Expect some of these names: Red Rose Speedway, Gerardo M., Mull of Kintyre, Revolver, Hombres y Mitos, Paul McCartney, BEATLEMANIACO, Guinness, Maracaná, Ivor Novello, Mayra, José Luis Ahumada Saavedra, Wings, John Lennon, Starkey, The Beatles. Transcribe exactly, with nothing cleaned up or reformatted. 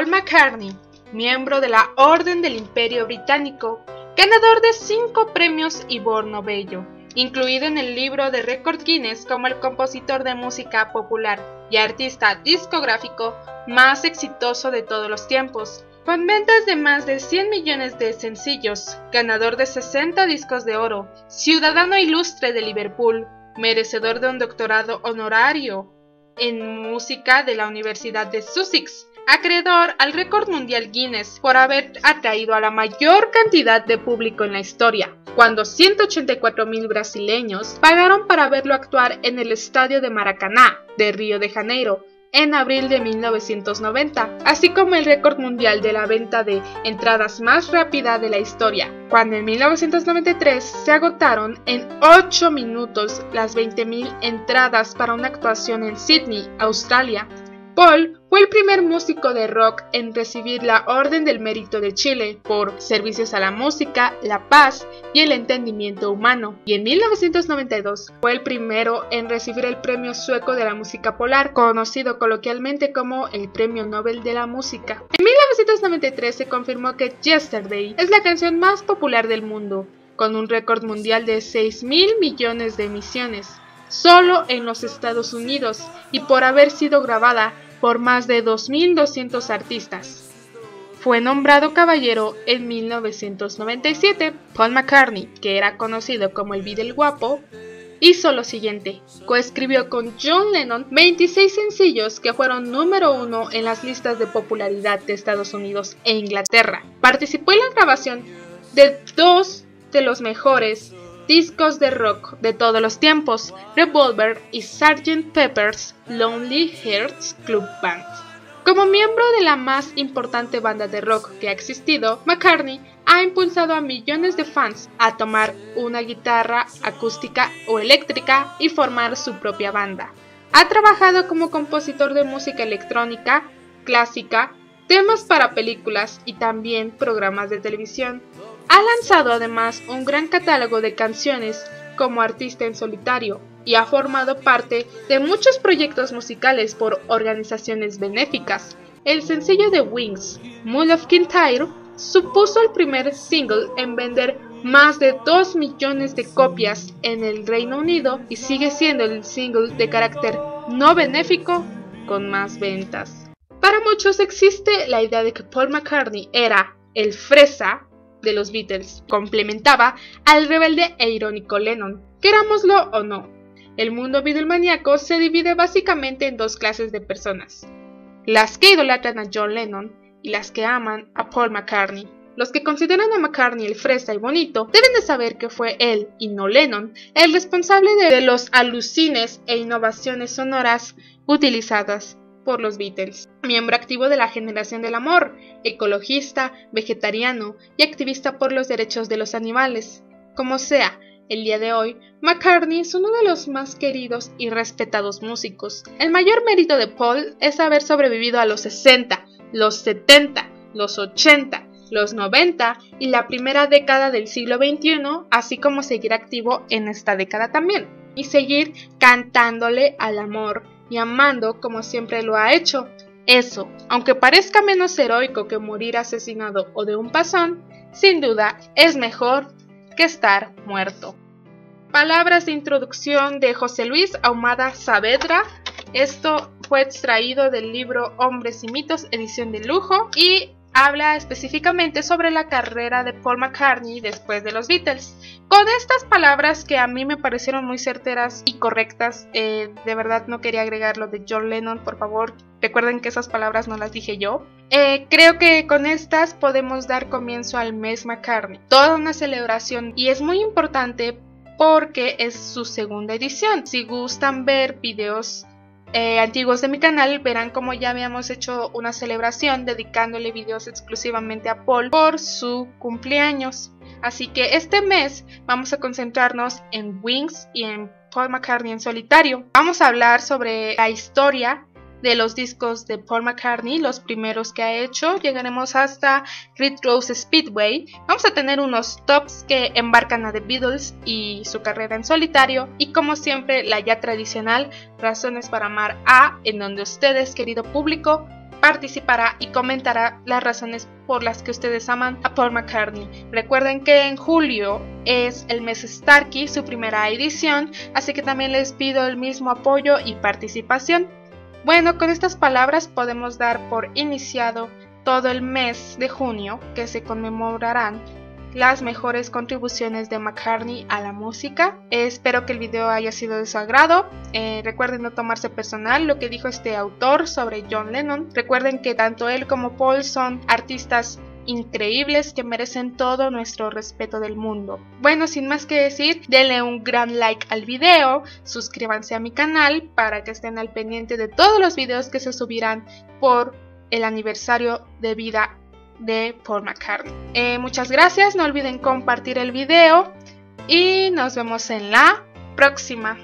Paul McCartney, miembro de la Orden del Imperio Británico, ganador de cinco premios Ivor Novello, incluido en el libro de récord Guinness como el compositor de música popular y artista discográfico más exitoso de todos los tiempos, con ventas de más de cien millones de sencillos, ganador de sesenta discos de oro, ciudadano ilustre de Liverpool, merecedor de un doctorado honorario en música de la Universidad de Sussex, acreedor al récord mundial Guinness por haber atraído a la mayor cantidad de público en la historia, cuando ciento ochenta y cuatro mil brasileños pagaron para verlo actuar en el estadio de Maracaná de Río de Janeiro en abril de mil novecientos noventa, así como el récord mundial de la venta de entradas más rápida de la historia, cuando en mil novecientos noventa y tres se agotaron en ocho minutos las veinte mil entradas para una actuación en Sydney, Australia. Paul fue el primer músico de rock en recibir la Orden del Mérito de Chile por servicios a la música, la paz y el entendimiento humano, y en mil novecientos noventa y dos fue el primero en recibir el Premio Sueco de la Música Polar, conocido coloquialmente como el Premio Nobel de la Música. En mil novecientos noventa y tres se confirmó que Yesterday es la canción más popular del mundo, con un récord mundial de seis mil millones de emisiones, solo en los Estados Unidos, y por haber sido grabada por más de dos mil doscientos artistas. Fue nombrado caballero en mil novecientos noventa y siete. Paul McCartney, que era conocido como el Beatle Guapo, hizo lo siguiente: coescribió con John Lennon veintiséis sencillos que fueron número uno en las listas de popularidad de Estados Unidos e Inglaterra. Participó en la grabación de dos de los mejores discos de rock de todos los tiempos, Revolver y sargento Pepper's Lonely Hearts Club Band. Como miembro de la más importante banda de rock que ha existido, McCartney ha impulsado a millones de fans a tomar una guitarra acústica o eléctrica y formar su propia banda. Ha trabajado como compositor de música electrónica, clásica, temas para películas y también programas de televisión. Ha lanzado además un gran catálogo de canciones como artista en solitario y ha formado parte de muchos proyectos musicales por organizaciones benéficas. El sencillo de Wings, Mull of Kintyre, supuso el primer single en vender más de dos millones de copias en el Reino Unido y sigue siendo el single de carácter no benéfico con más ventas. Para muchos existe la idea de que Paul McCartney era el fresa de los Beatles, complementaba al rebelde e irónico Lennon. Querámoslo o no, el mundo Beatlemaníaco se divide básicamente en dos clases de personas: las que idolatran a John Lennon y las que aman a Paul McCartney. Los que consideran a McCartney el fresa y bonito deben de saber que fue él, y no Lennon, el responsable de los alucines e innovaciones sonoras utilizadas por los Beatles. Miembro activo de la generación del amor, ecologista, vegetariano y activista por los derechos de los animales. Como sea, el día de hoy, McCartney es uno de los más queridos y respetados músicos. El mayor mérito de Paul es haber sobrevivido a los sesenta, los setenta, los ochenta, los noventa y la primera década del siglo veintiuno, así como seguir activo en esta década también, y seguir cantándole al amor y amando como siempre lo ha hecho. Eso, aunque parezca menos heroico que morir asesinado o de un pasón, sin duda es mejor que estar muerto. Palabras de introducción de José Luis Ahumada Saavedra. Esto fue extraído del libro Hombres y Mitos, edición de lujo, y habla específicamente sobre la carrera de Paul McCartney después de los Beatles. Con estas palabras que a mí me parecieron muy certeras y correctas, eh, de verdad no quería agregar lo de John Lennon, por favor, recuerden que esas palabras no las dije yo. Eh, creo que con estas podemos dar comienzo al mes McCartney, toda una celebración, y es muy importante porque es su segunda edición. Si gustan ver videos Eh, antiguos de mi canal, verán como ya habíamos hecho una celebración dedicándole videos exclusivamente a Paul por su cumpleaños. Así que este mes vamos a concentrarnos en Wings y en Paul McCartney en solitario. Vamos a hablar sobre la historia de los discos de Paul McCartney, los primeros que ha hecho. Llegaremos hasta Red Rose Speedway. Vamos a tener unos tops que embarcan a The Beatles y su carrera en solitario, y como siempre la ya tradicional Razones para amar a, en donde ustedes, querido público, participará y comentará las razones por las que ustedes aman a Paul McCartney. Recuerden que en julio es el mes Starkey, su primera edición, así que también les pido el mismo apoyo y participación. Bueno, con estas palabras podemos dar por iniciado todo el mes de junio, que se conmemorarán las mejores contribuciones de McCartney a la música. Espero que el video haya sido de su agrado. Eh, recuerden no tomarse personal lo que dijo este autor sobre John Lennon. Recuerden que tanto él como Paul son artistas increíbles que merecen todo nuestro respeto del mundo. Bueno, sin más que decir, denle un gran like al video, suscríbanse a mi canal para que estén al pendiente de todos los videos que se subirán por el aniversario de vida de Paul McCartney. Eh, muchas gracias, no olviden compartir el video y nos vemos en la próxima.